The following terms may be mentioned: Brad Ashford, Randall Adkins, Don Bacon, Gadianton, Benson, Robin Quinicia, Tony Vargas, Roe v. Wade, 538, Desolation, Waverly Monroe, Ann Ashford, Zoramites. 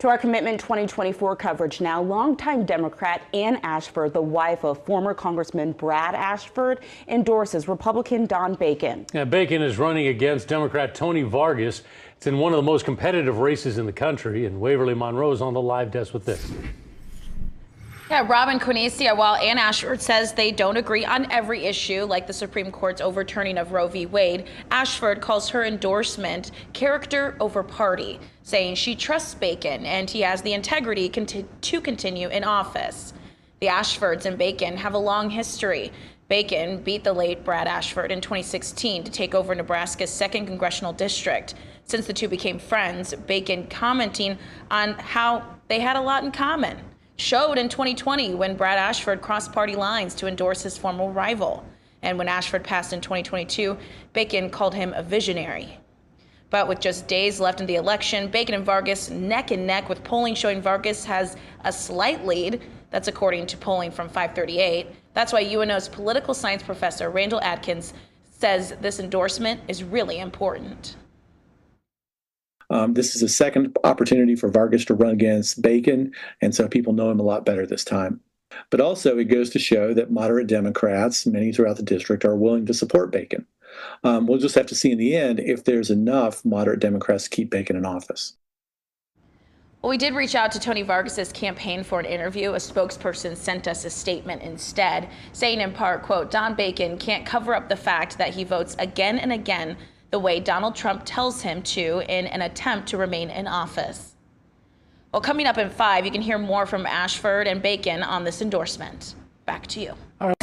To our Commitment 2024 coverage now, longtime Democrat Ann Ashford, the wife of former Congressman Brad Ashford, endorses Republican Don Bacon. Yeah, Bacon is running against Democrat Tony Vargas. It's in one of the most competitive races in the country, and Waverly Monroe is on the live desk with this. Yeah, Robin Quinicia, while Ann Ashford says they don't agree on every issue, like the Supreme Court's overturning of Roe v. Wade, Ashford calls her endorsement character over party, saying she trusts Bacon and he has the integrity to continue in office. The Ashfords and Bacon have a long history. Bacon beat the late Brad Ashford in 2016 to take over Nebraska's 2nd congressional district. Since the two became friends, Bacon commenting on how they had a lot in common. Showed in 2020 when Brad Ashford crossed party lines to endorse his former rival. And when Ashford passed in 2022, Bacon called him a visionary. But with just days left in the election, Bacon and Vargas neck and neck, with polling showing Vargas has a slight lead. That's according to polling from 538. That's why UNO's political science professor Randall Adkins says this endorsement is really important. This is a second opportunity for Vargas to run against Bacon, and so people know him a lot better this time. But also, it goes to show that moderate Democrats, many throughout the district, are willing to support Bacon. We'll just have to see in the end if there's enough moderate Democrats to keep Bacon in office. Well, we did reach out to Tony Vargas's campaign for an interview. A spokesperson sent us a statement instead, saying in part, quote, "Don Bacon can't cover up the fact that he votes again and again the way Donald Trump tells him to in an attempt to remain in office." Well, coming up in 5, you can hear more from Ashford and Bacon on this endorsement. Back to you. All right.